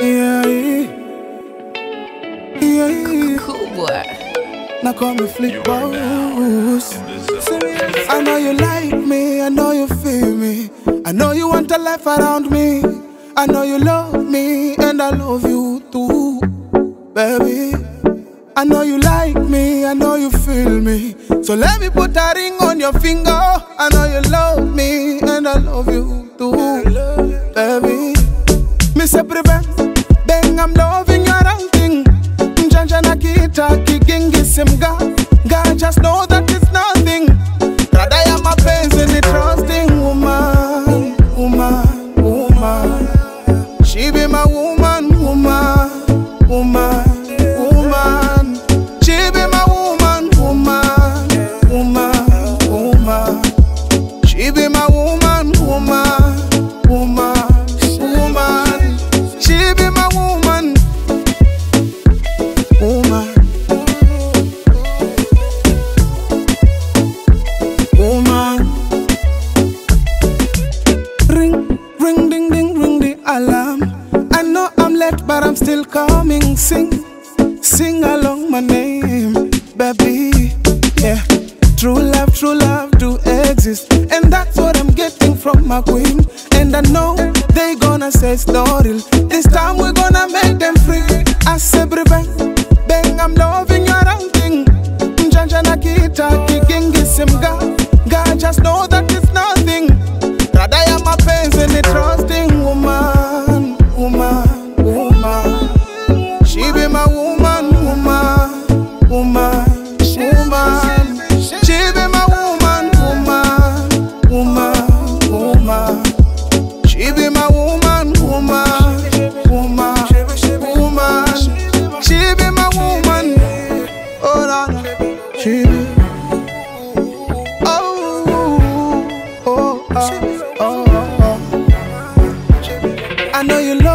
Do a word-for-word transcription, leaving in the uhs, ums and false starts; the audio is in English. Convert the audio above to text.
E aí? E aí? Cool boy. Now come and flip balls. I know you like me, I know you feel me, I know you want a life around me, I know you love me and I love you too, baby. I know you like me, I know you feel me, so let me put a ring on your finger. I know you love me and I love you too, baby. Mister Prevent, bang, I'm loving your writing. Janja nakita kigingi simga. God just know that it's nothing. Rather I am a face in the trusting woman, woman, woman. She be my woman, woman, woman. But I'm still coming, sing, sing along my name, baby. Yeah, true love, true love do exist, and that's what I'm getting from my queen. And I know they gonna say it's not real. This time we're gonna make them free. I say, bang, bang, I'm loving your outing. Janja nakita kigingi simga. God just know that it's nothing. Rather I am a face and a trusting woman, woman. She be my woman, woman, woman, woman. She be my woman, woman, woman, woman. She be my woman, woman, woman, woman. She be my woman. Oh la la, she be. Oh oh oh oh. I know you.